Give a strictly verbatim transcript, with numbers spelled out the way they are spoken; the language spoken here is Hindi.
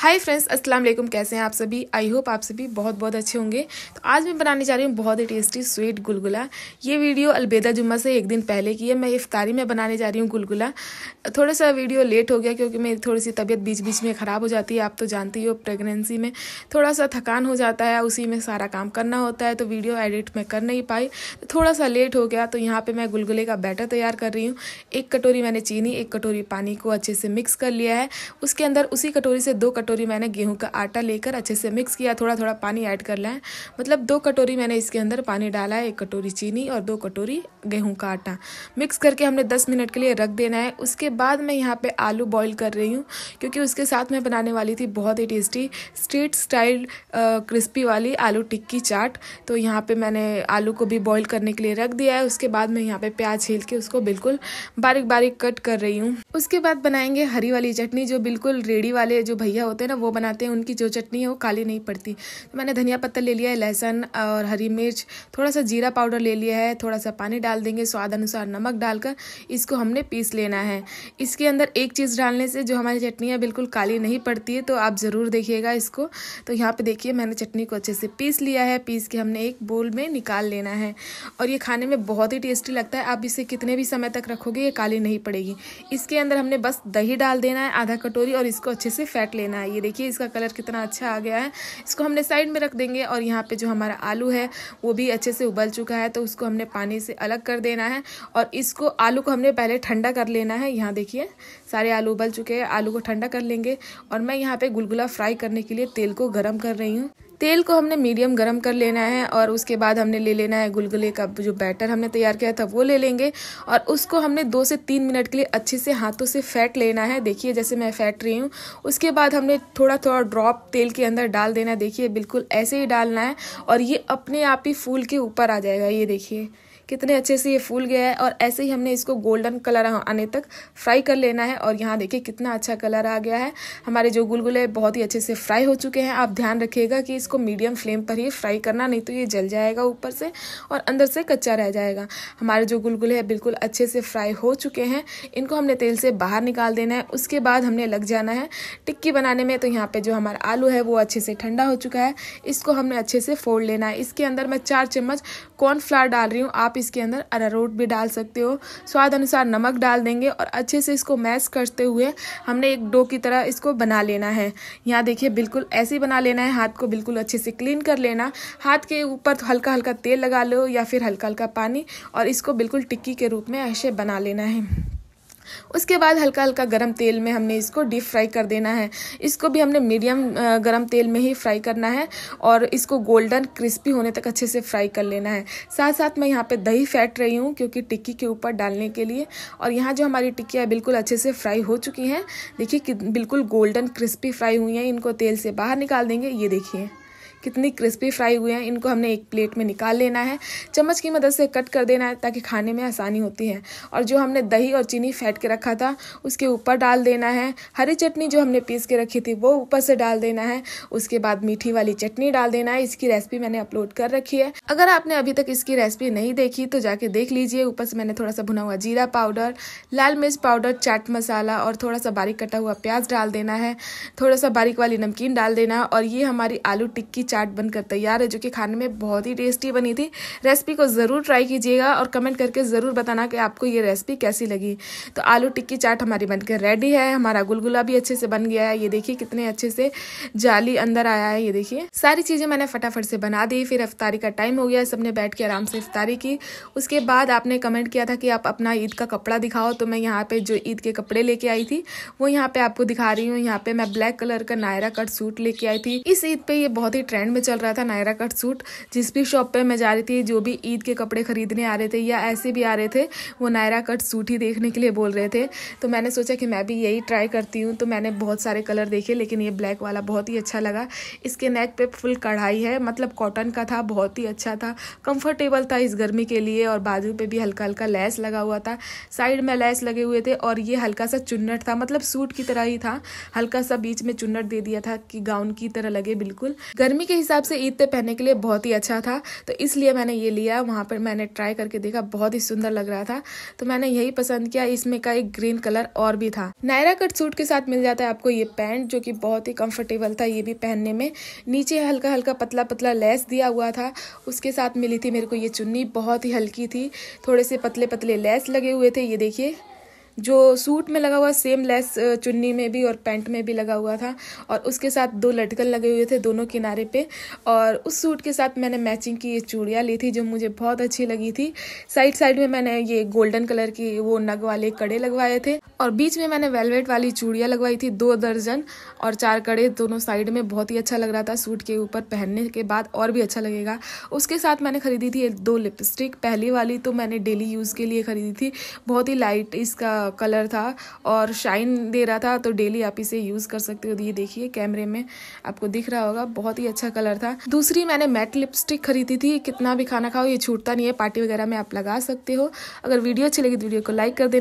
हाय फ्रेंड्स, अस्सलाम वालेकुम। कैसे हैं आप सभी? आई होप आप सभी बहुत बहुत अच्छे होंगे। तो आज मैं बनाने जा रही हूँ बहुत ही टेस्टी स्वीट गुलगुला। ये वीडियो अलबेदा जुम्मा से एक दिन पहले की है। मैं इफ्तारी में बनाने जा रही हूँ गुलगुला। थोड़ा सा वीडियो लेट हो गया क्योंकि मेरी थोड़ी सी तबीयत बीच बीच में ख़राब हो जाती है। आप तो जानती हो प्रेगनेंसी में थोड़ा सा थकान हो जाता है, उसी में सारा काम करना होता है, तो वीडियो एडिट मैं कर नहीं पाई, थोड़ा सा लेट हो गया। तो यहाँ पर मैं गुलगुले का बैटर तैयार कर रही हूँ। एक कटोरी मैंने चीनी, एक कटोरी पानी को अच्छे से मिक्स कर लिया है। उसके अंदर उसी कटोरी से दो कटोरी मैंने गेहूं का आटा लेकर अच्छे से मिक्स किया। थोड़ा थोड़ा पानी ऐड करना है, मतलब दो कटोरी मैंने इसके अंदर पानी डाला है, एक कटोरी चीनी और दो कटोरी गेहूं का आटा मिक्स करके हमने दस मिनट के लिए रख देना है। उसके बाद मैं यहाँ पे आलू बॉईल कर रही हूँ क्योंकि उसके साथ मैं बनाने वाली थी बहुत ही टेस्टी स्ट्रीट स्टाइल क्रिस्पी वाली आलू टिक्की चाट। तो यहाँ पर मैंने आलू को भी बॉईल करने के लिए रख दिया है। उसके बाद मैं यहाँ पर प्याज छील के उसको बिल्कुल बारीक बारीक कट कर रही हूँ। उसके बाद बनाएंगे हरी वाली चटनी, जो बिल्कुल रेडी वाले जो भैया होते हैं ना वो बनाते हैं, उनकी जो चटनी है वो काली नहीं पड़ती। तो मैंने धनिया पत्ता ले लिया है, लहसुन और हरी मिर्च, थोड़ा सा जीरा पाउडर ले लिया है, थोड़ा सा पानी डाल देंगे, स्वाद अनुसार नमक डालकर इसको हमने पीस लेना है। इसके अंदर एक चीज़ डालने से जो हमारी चटनी है बिल्कुल काली नहीं पड़ती है, तो आप ज़रूर देखिएगा इसको। तो यहाँ पर देखिए मैंने चटनी को अच्छे से पीस लिया है। पीस के हमने एक बोल में निकाल लेना है और ये खाने में बहुत ही टेस्टी लगता है। आप इसे कितने भी समय तक रखोगे ये काली नहीं पड़ेगी। इसके अंदर हमने बस दही डाल देना है आधा कटोरी और इसको अच्छे से फेंट लेना है। ये देखिए इसका कलर कितना अच्छा आ गया है। इसको हमने साइड में रख देंगे और यहाँ पे जो हमारा आलू है वो भी अच्छे से उबल चुका है, तो उसको हमने पानी से अलग कर देना है और इसको आलू को हमने पहले ठंडा कर लेना है। यहाँ देखिए सारे आलू उबल चुके हैं, आलू को ठंडा कर लेंगे। और मैं यहाँ पे गुलगुला फ्राई करने के लिए तेल को गर्म कर रही हूँ। तेल को हमने मीडियम गरम कर लेना है और उसके बाद हमने ले लेना है गुलगुले का जो बैटर हमने तैयार किया था वो ले लेंगे और उसको हमने दो से तीन मिनट के लिए अच्छे से हाथों से फेंट लेना है। देखिए जैसे मैं फेंट रही हूँ। उसके बाद हमने थोड़ा थोड़ा ड्रॉप तेल के अंदर डाल देना है। देखिए बिल्कुल ऐसे ही डालना है और ये अपने आप ही फूल के ऊपर आ जाएगा। ये देखिए कितने अच्छे से ये फूल गया है। और ऐसे ही हमने इसको गोल्डन कलर आने तक फ्राई कर लेना है और यहाँ देखिए कितना अच्छा कलर आ गया है। हमारे जो गुलगुले बहुत ही अच्छे से फ्राई हो चुके हैं। आप ध्यान रखिएगा कि इसको मीडियम फ्लेम पर ही फ्राई करना, नहीं तो ये जल जाएगा ऊपर से और अंदर से कच्चा रह जाएगा। हमारे जो गुलगुले हैं बिल्कुल अच्छे से फ्राई हो चुके हैं। इनको हमने तेल से बाहर निकाल देना है। उसके बाद हमने लग जाना है टिक्की बनाने में। तो यहाँ पर जो हमारा आलू है वो अच्छे से ठंडा हो चुका है, इसको हमने अच्छे से फोड़ लेना है। इसके अंदर मैं चार चम्मच कॉर्नफ्लावर डाल रही हूँ, आप इसके अंदर अरारोट भी डाल सकते हो, स्वाद अनुसार नमक डाल देंगे और अच्छे से इसको मैश करते हुए हमने एक डो की तरह इसको बना लेना है। यहाँ देखिए बिल्कुल ऐसे ही बना लेना है। हाथ को बिल्कुल अच्छे से क्लीन कर लेना, हाथ के ऊपर हल्का हल्का तेल लगा लो या फिर हल्का हल्का पानी, और इसको बिल्कुल टिक्की के रूप में ऐसे बना लेना है। उसके बाद हल्का हल्का गरम तेल में हमने इसको डीप फ्राई कर देना है। इसको भी हमने मीडियम गरम तेल में ही फ्राई करना है और इसको गोल्डन क्रिस्पी होने तक अच्छे से फ्राई कर लेना है। साथ साथ मैं यहाँ पे दही फेंट रही हूँ क्योंकि टिक्की के ऊपर डालने के लिए। और यहाँ जो हमारी टिक्कियाँ बिल्कुल अच्छे से फ्राई हो चुकी हैं, देखिए बिल्कुल गोल्डन क्रिस्पी फ्राई हुई हैं। इनको तेल से बाहर निकाल देंगे। ये देखिए कितनी क्रिस्पी फ्राई हुए हैं। इनको हमने एक प्लेट में निकाल लेना है, चम्मच की मदद से कट कर देना है ताकि खाने में आसानी होती है। और जो हमने दही और चीनी फेंट के रखा था उसके ऊपर डाल देना है। हरी चटनी जो हमने पीस के रखी थी वो ऊपर से डाल देना है। उसके बाद मीठी वाली चटनी डाल देना है। इसकी रेसिपी मैंने अपलोड कर रखी है, अगर आपने अभी तक इसकी रेसिपी नहीं देखी तो जाके देख लीजिए। ऊपर से मैंने थोड़ा सा भुना हुआ जीरा पाउडर, लाल मिर्च पाउडर, चाट मसाला और थोड़ा सा बारीक कटा हुआ प्याज डाल देना है, थोड़ा सा बारीक वाली नमकीन डाल देना है। और ये हमारी आलू टिक्की चाट बनकर तैयार है, जो कि खाने में बहुत ही टेस्टी बनी थी। रेसिपी को ज़रूर ट्राई कीजिएगा और कमेंट करके ज़रूर बताना कि आपको ये रेसिपी कैसी लगी। तो आलू टिक्की चाट हमारी बनकर रेडी है। हमारा गुलगुला भी अच्छे से बन गया है। ये देखिए कितने अच्छे से जाली अंदर आया है। ये देखिए सारी चीज़ें मैंने फटाफट से बना दी। फिर इफ्तारी का टाइम हो गया, सबने बैठ के आराम से इफ्तारी की। उसके बाद आपने कमेंट किया था कि आप अपना ईद का कपड़ा दिखाओ, तो मैं यहाँ पर जो ईद के कपड़े लेके आई थी वो यहाँ पर आपको दिखा रही हूँ। यहाँ पे मैं ब्लैक कलर का नायरा कट सूट लेके आई थी। इस ईद पर ये बहुत ही ट्रेंड में चल रहा था नायरा कट सूट। जिस भी शॉप पे मैं जा रही थी, जो भी ईद के कपड़े खरीदने आ रहे थे या ऐसे भी आ रहे थे, वो नायरा कट सूट ही देखने के लिए बोल रहे थे। तो मैंने सोचा कि मैं भी यही ट्राई करती हूँ। तो मैंने बहुत सारे कलर देखे, लेकिन ये ब्लैक वाला बहुत ही अच्छा लगा। इसके नेक पे फुल कढ़ाई है, मतलब कॉटन का था, बहुत ही अच्छा था, कंफर्टेबल था इस गर्मी के लिए। और बाजू पे भी हल्का हल्का लैस लगा हुआ था, साइड में लैस लगे हुए थे और ये हल्का सा चुन्नट था, मतलब सूट की तरह ही था, हल्का सा बीच में चुन्नट दे दिया था कि गाउन की तरह लगे। बिल्कुल गर्मी के हिसाब से ईद पे पहनने के लिए बहुत ही अच्छा था, तो इसलिए मैंने ये लिया। वहाँ पर मैंने ट्राई करके देखा, बहुत ही सुंदर लग रहा था, तो मैंने यही पसंद किया। इसमें का एक ग्रीन कलर और भी था। नायरा कट सूट के साथ मिल जाता है आपको ये पैंट, जो कि बहुत ही कंफर्टेबल था ये भी पहनने में। नीचे हल्का हल्का पतला पतला लेस दिया हुआ था। उसके साथ मिली थी मेरे को ये चुन्नी, बहुत ही हल्की थी, थोड़े से पतले पतले लेस लगे हुए थे। ये देखिए, जो सूट में लगा हुआ सेम लेस चुन्नी में भी और पैंट में भी लगा हुआ था। और उसके साथ दो लटकन लगे हुए थे दोनों किनारे पे। और उस सूट के साथ मैंने मैचिंग की ये चूड़ियाँ ली थी, जो मुझे बहुत अच्छी लगी थी। साइड साइड में मैंने ये गोल्डन कलर की वो नग वाले कड़े लगवाए थे, और बीच में मैंने वेलवेट वाली चूड़ियाँ लगवाई थी, दो दर्जन और चार कड़े दोनों साइड में। बहुत ही अच्छा लग रहा था, सूट के ऊपर पहनने के बाद और भी अच्छा लगेगा। उसके साथ मैंने खरीदी थी दो लिपस्टिक। पहली वाली तो मैंने डेली यूज़ के लिए खरीदी थी, बहुत ही लाइट इसका कलर था और शाइन दे रहा था, तो डेली आप इसे यूज़ कर सकते हो। ये देखिए कैमरे में आपको दिख रहा होगा, बहुत ही अच्छा कलर था। दूसरी मैंने मैट लिपस्टिक खरीदी थी। कितना भी खाना खाओ ये छूटता नहीं है, पार्टी वगैरह में आप लगा सकते हो। अगर वीडियो अच्छी लगी तो वीडियो को लाइक कर देना।